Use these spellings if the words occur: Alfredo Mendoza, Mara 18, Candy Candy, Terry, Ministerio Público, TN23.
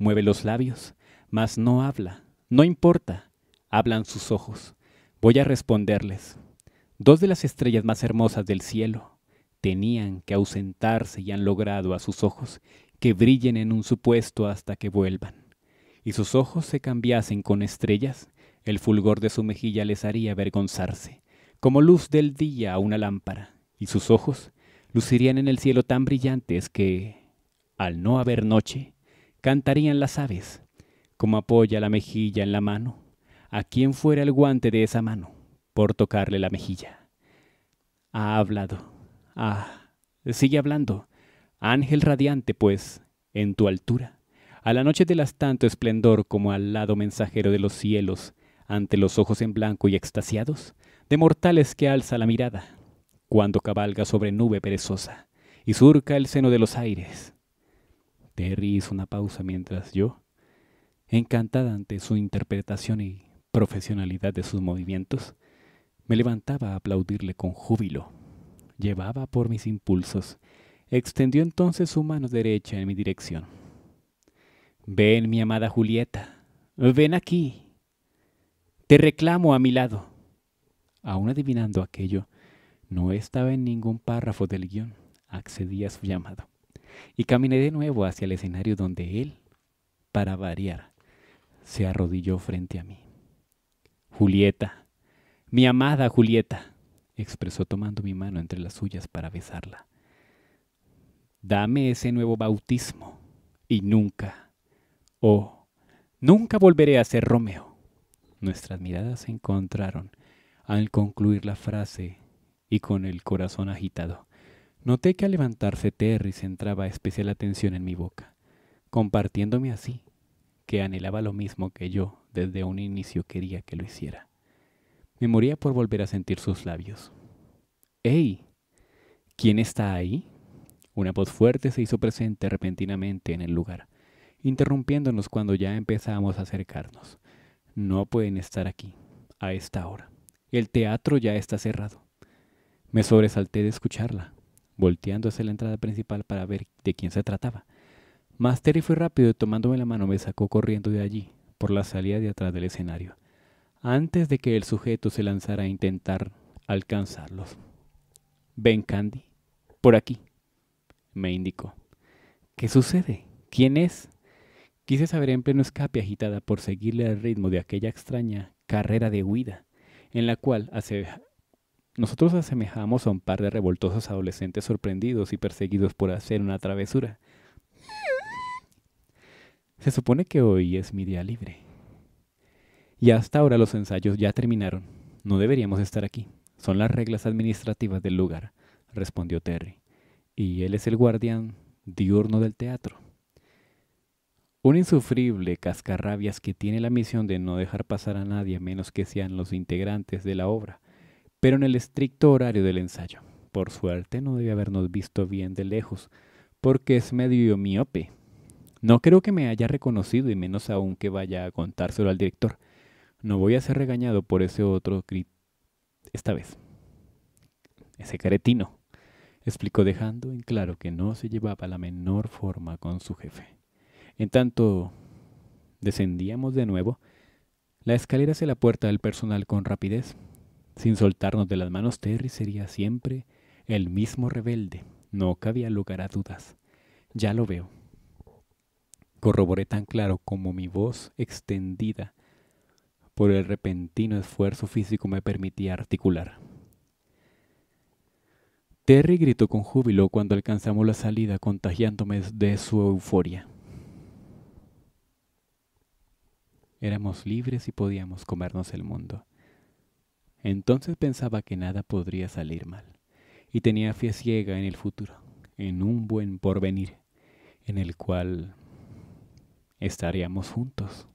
mueve los labios, mas no habla. No importa, hablan sus ojos. Voy a responderles. Dos de las estrellas más hermosas del cielo tenían que ausentarse y han logrado a sus ojos que brillen en un supuesto hasta que vuelvan, y sus ojos se cambiasen con estrellas, el fulgor de su mejilla les haría avergonzarse, como luz del día a una lámpara, y sus ojos lucirían en el cielo tan brillantes que, al no haber noche, cantarían las aves, como apoya la mejilla en la mano, a quien fuera el guante de esa mano, por tocarle la mejilla. Ha hablado. Ah, sigue hablando, ángel radiante, pues, en tu altura, a la noche de las tanto esplendor como al lado mensajero de los cielos, ante los ojos en blanco y extasiados, de mortales que alza la mirada, cuando cabalga sobre nube perezosa, y surca el seno de los aires. Terry hizo una pausa mientras yo, encantada ante su interpretación y profesionalidad de sus movimientos, me levantaba a aplaudirle con júbilo. Llevaba por mis impulsos. Extendió entonces su mano derecha en mi dirección. «Ven, mi amada Julieta, ven aquí. Te reclamo a mi lado». Aún adivinando aquello, no estaba en ningún párrafo del guión. Accedí a su llamado y caminé de nuevo hacia el escenario donde él, para variar, se arrodilló frente a mí. «Julieta, mi amada Julieta», expresó tomando mi mano entre las suyas para besarla. «Dame ese nuevo bautismo y nunca, oh, nunca volveré a ser Romeo». Nuestras miradas se encontraron al concluir la frase y con el corazón agitado. Noté que al levantarse Terry centraba especial atención en mi boca, compartiéndome así que anhelaba lo mismo que yo desde un inicio quería que lo hiciera. Me moría por volver a sentir sus labios. «¡Ey! ¿Quién está ahí?». Una voz fuerte se hizo presente repentinamente en el lugar, interrumpiéndonos cuando ya empezábamos a acercarnos. «No pueden estar aquí, a esta hora. El teatro ya está cerrado». Me sobresalté de escucharla, volteando hacia la entrada principal para ver de quién se trataba. Mas Terry fue rápido y tomándome la mano me sacó corriendo de allí, por la salida de atrás del escenario, antes de que el sujeto se lanzara a intentar alcanzarlos. «Ven, Candy, por aquí», me indicó. «¿Qué sucede? ¿Quién es?». Quise saber en pleno escape, agitada por seguirle el ritmo de aquella extraña carrera de huida, en la cual nosotros asemejamos a un par de revoltosos adolescentes sorprendidos y perseguidos por hacer una travesura. Se supone que hoy es mi día libre. Y hasta ahora los ensayos ya terminaron. No deberíamos estar aquí. Son las reglas administrativas del lugar, respondió Terry. Y él es el guardián diurno del teatro. Un insufrible cascarrabias que tiene la misión de no dejar pasar a nadie a menos que sean los integrantes de la obra, pero en el estricto horario del ensayo. Por suerte no debe habernos visto bien de lejos, porque es medio miope. No creo que me haya reconocido y menos aún que vaya a contárselo al director. No voy a ser regañado por ese otro esta vez. Ese cretino», explicó dejando en claro que no se llevaba la menor forma con su jefe. En tanto descendíamos de nuevo la escalera hacia la puerta del personal con rapidez. Sin soltarnos de las manos, Terry sería siempre el mismo rebelde. No cabía lugar a dudas. «Ya lo veo», corroboré tan claro como mi voz extendida por el repentino esfuerzo físico me permitía articular. Terry gritó con júbilo cuando alcanzamos la salida, contagiándome de su euforia. Éramos libres y podíamos comernos el mundo. Entonces pensaba que nada podría salir mal, y tenía fe ciega en el futuro, en un buen porvenir, en el cual estaríamos juntos.